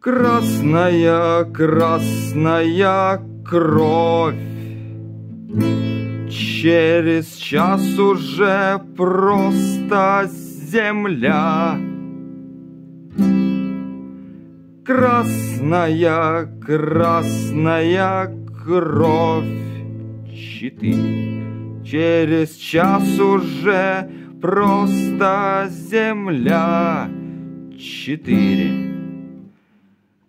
Красная, красная кровь, через час уже просто земля. Красная, красная кровь, щиты, через час уже просто земля. 4.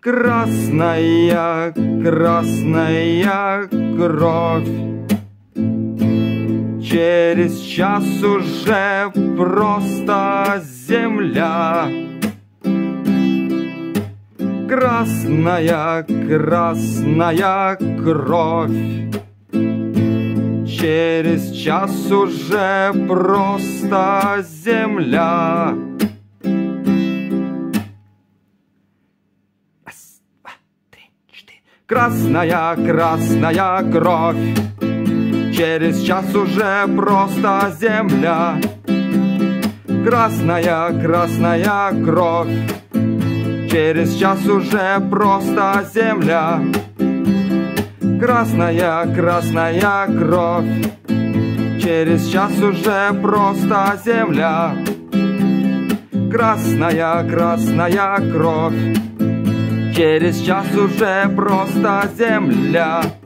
Красная, красная кровь, через час уже просто земля. Красная, красная кровь, через час уже просто земля. Красная, красная кровь, через час уже просто земля. Красная, красная кровь, через час уже просто земля. Красная, красная кровь, через час уже просто земля. Красная, красная кровь, через час уже просто земля.